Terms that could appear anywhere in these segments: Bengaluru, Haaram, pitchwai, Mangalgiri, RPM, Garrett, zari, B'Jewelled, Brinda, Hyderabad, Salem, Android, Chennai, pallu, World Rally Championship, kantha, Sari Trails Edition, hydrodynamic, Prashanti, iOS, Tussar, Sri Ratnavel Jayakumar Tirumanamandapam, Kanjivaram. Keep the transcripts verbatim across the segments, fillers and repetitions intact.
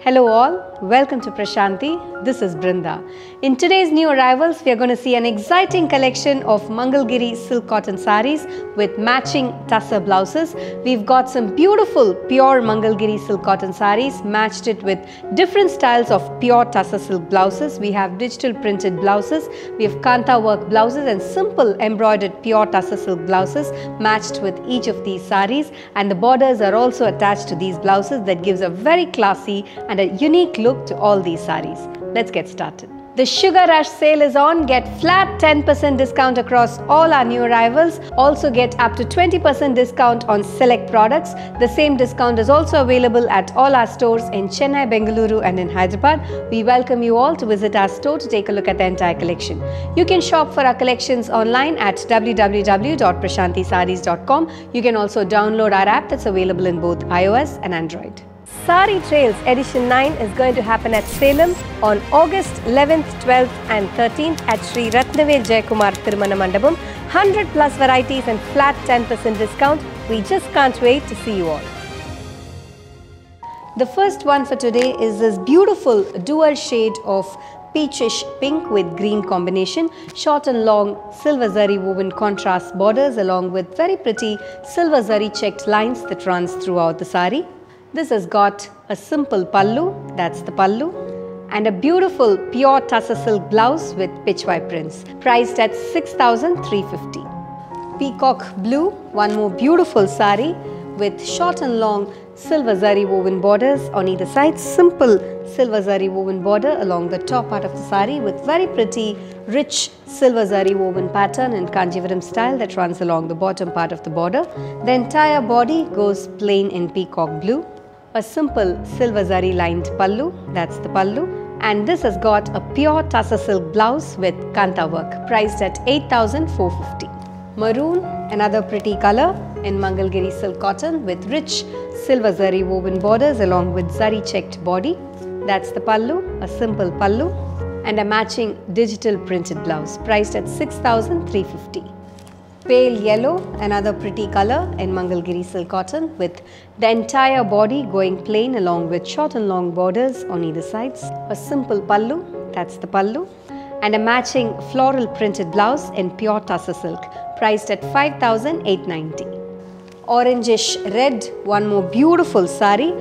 Hello all, welcome to Prashanti, this is Brinda. In today's new arrivals, we are going to see an exciting collection of Mangalgiri silk cotton saris with matching Tussar blouses. We've got some beautiful pure Mangalgiri silk cotton saris, matched it with different styles of pure Tussar silk blouses. We have digital printed blouses, we have kantha work blouses and simple embroidered pure Tussar silk blouses matched with each of these saris, and the borders are also attached to these blouses that gives a very classy and a unique look to all these saris. Let's get started. The Sugar Rush sale is on. Get flat ten percent discount across all our new arrivals. Also get up to twenty percent discount on select products. The same discount is also available at all our stores in Chennai, Bengaluru and in Hyderabad. We welcome you all to visit our store to take a look at the entire collection. You can shop for our collections online at w w w dot prashanti sarees dot com. You can also download our app that's available in both iOS and Android. Sari Trails Edition nine is going to happen at Salem on August eleventh, twelfth and thirteenth at Sri Ratnavel Jayakumar Tirumanamandapam. one hundred plus varieties and flat ten percent discount. We just can't wait to see you all. The first one for today is this beautiful dual shade of peachish pink with green combination, short and long silver zari woven contrast borders along with very pretty silver zari checked lines that runs throughout the sari. This has got a simple pallu, that's the pallu, and a beautiful pure Tussar silk blouse with pitchwai prints, priced at six thousand three hundred fifty. Peacock blue, one more beautiful sari with short and long silver zari woven borders on either side, simple silver zari woven border along the top part of the sari with very pretty rich silver zari woven pattern in Kanjivaram style that runs along the bottom part of the border. The entire body goes plain in peacock blue. A simple silver zari lined pallu, that's the pallu, and this has got a pure Tussar silk blouse with kantha work, priced at eight thousand four hundred fifty. Maroon, another pretty color in Mangalgiri silk cotton with rich silver zari woven borders along with zari checked body, that's the pallu, a simple pallu, and a matching digital printed blouse, priced at six thousand three hundred fifty. Pale yellow, another pretty color in Mangalgiri silk cotton with the entire body going plain along with short and long borders on either sides. A simple pallu, that's the pallu, and a matching floral printed blouse in pure Tussar silk, priced at five thousand eight hundred ninety. Orangish red, one more beautiful sari,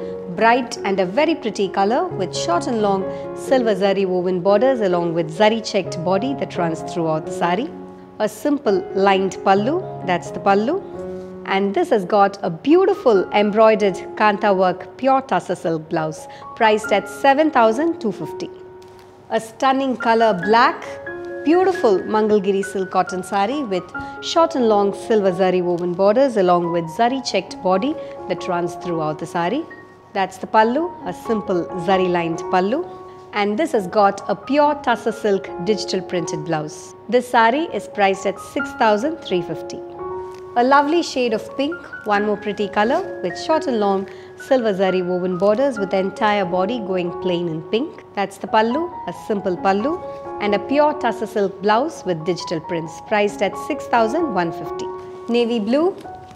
bright and a very pretty color with short and long silver zari woven borders along with zari checked body that runs throughout the sari. A simple lined pallu, that's the pallu, and this has got a beautiful embroidered kantha work pure Tussar silk blouse, priced at seven thousand two hundred fifty. A stunning color black, beautiful Mangalgiri silk cotton sari with short and long silver zari woven borders along with zari checked body that runs throughout the sari. That's the pallu, a simple zari lined pallu. And this has got a pure Tussar silk digital printed blouse. This sari is priced at six thousand three hundred fifty. A lovely shade of pink, one more pretty color with short and long silver zari woven borders with the entire body going plain in pink. That's the pallu, a simple pallu, and a pure Tussar silk blouse with digital prints, priced at six thousand one hundred fifty. Navy blue,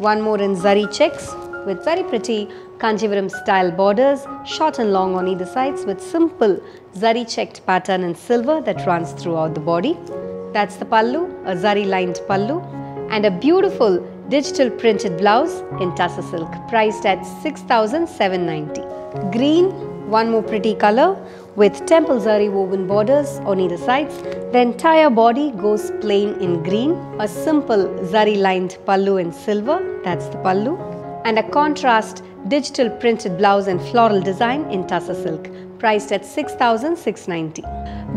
one more in zari checks with very pretty Kanjivaram style borders, short and long on either sides with simple zari checked pattern in silver that runs throughout the body. That's the pallu, a zari lined pallu, and a beautiful digital printed blouse in Tussar silk, priced at six thousand seven hundred ninety. Green, one more pretty color with temple zari woven borders on either sides. The entire body goes plain in green. A simple zari lined pallu in silver, that's the pallu, and a contrast digital printed blouse and floral design in Tussar silk, priced at six thousand six hundred ninety.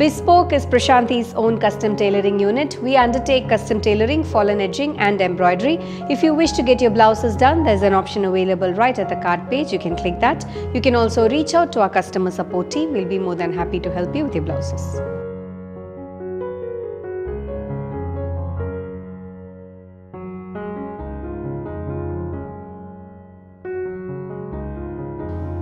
Bespoke is Prashanti's own custom tailoring unit. We undertake custom tailoring, fallen edging and embroidery. If you wish to get your blouses done, there's an option available right at the cart page. You can click that. You can also reach out to our customer support team. We'll be more than happy to help you with your blouses.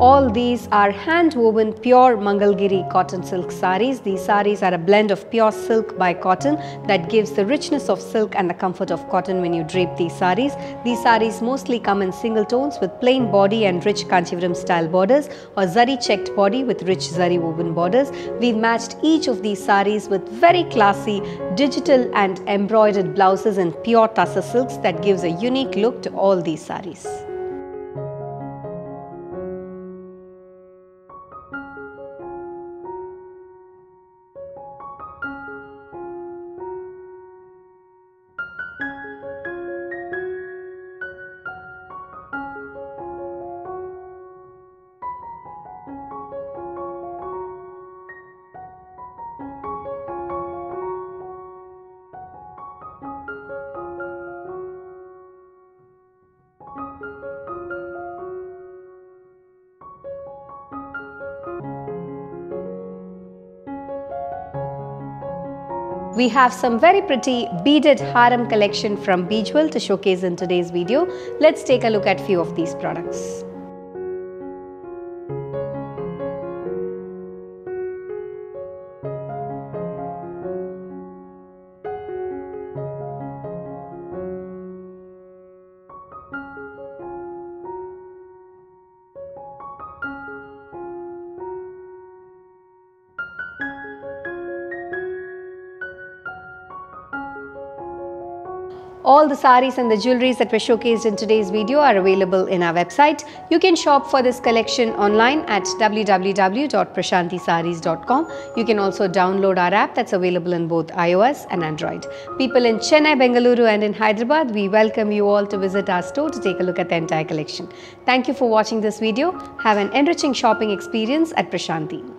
All these are hand-woven pure Mangalgiri cotton silk saris. These saris are a blend of pure silk by cotton that gives the richness of silk and the comfort of cotton when you drape these saris. These saris mostly come in single tones with plain body and rich Kanjivaram style borders, or zari checked body with rich zari woven borders. We've matched each of these saris with very classy digital and embroidered blouses in pure Tussar silks that gives a unique look to all these saris. We have some very pretty beaded Haaram collection from B'Jewelled to showcase in today's video. Let's take a look at few of these products. All the saris and the jewelries that were showcased in today's video are available in our website. You can shop for this collection online at w w w dot prashanti sarees dot com. You can also download our app that's available in both iOS and Android. People in Chennai, Bengaluru and in Hyderabad, we welcome you all to visit our store to take a look at the entire collection. Thank you for watching this video. Have an enriching shopping experience at Prashanti.